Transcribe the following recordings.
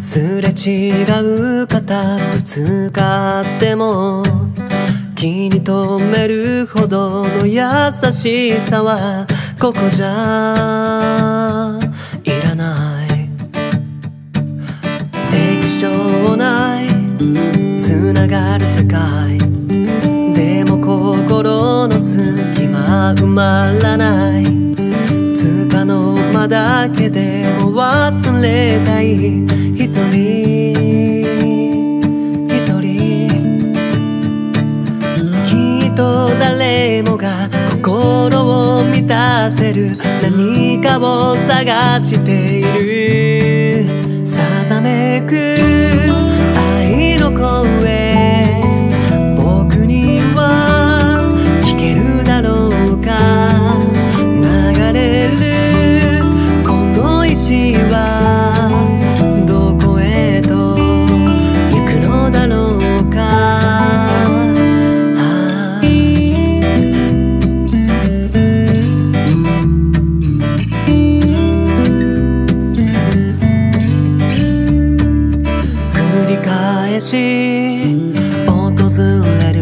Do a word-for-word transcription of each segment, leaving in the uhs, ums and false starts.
すれ違う方ぶつかっても気に留めるほどの優しさはここじゃいらない。液晶内つながる世界でも心の隙間埋まらない。つかの間だけでも忘れたい一人一人。きっと誰もが心を満たせる何かを探している。さざめく愛の声僕には聞けるだろうか。流れるこの石はどこへと行くのだろうか。繰り返し訪れる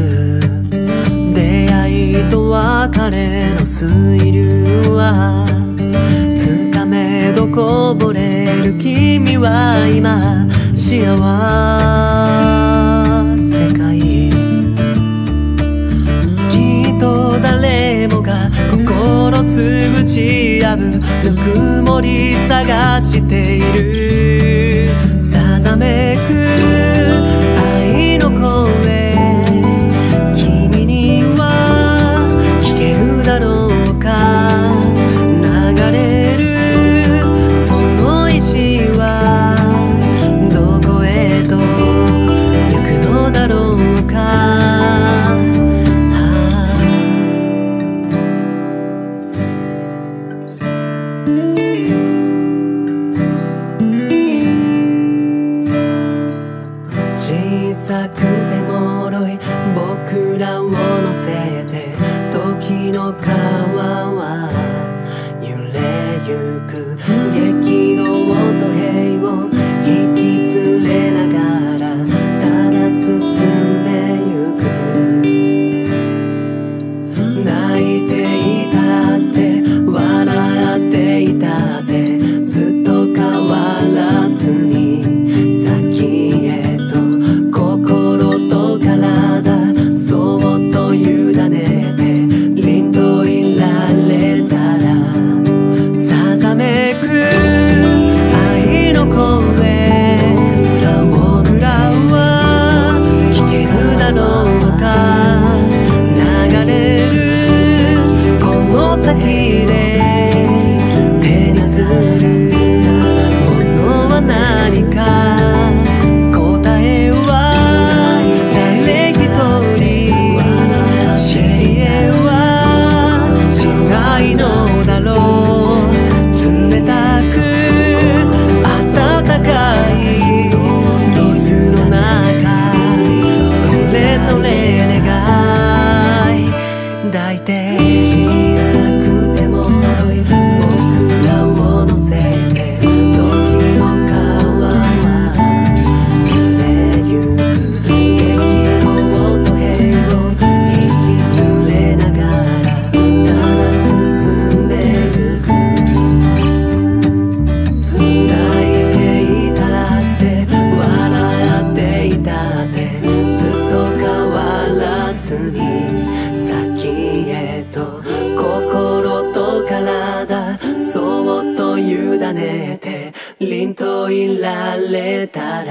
出会いと別れのスリルはつかめどこぼれる。君は今幸せかい。きっと誰もが心つぶち合うぬくもり探している。さざめく愛の声君には聞けるだろうか。流れるその石はどこへと行くのだろうか、はあ。小さくて脆い僕らを乗せて時の川は揺れゆく。激動と平を引き連れながらただ進んでゆく。泣いていたって笑っていたってずっと変わらずに「凛といられたら」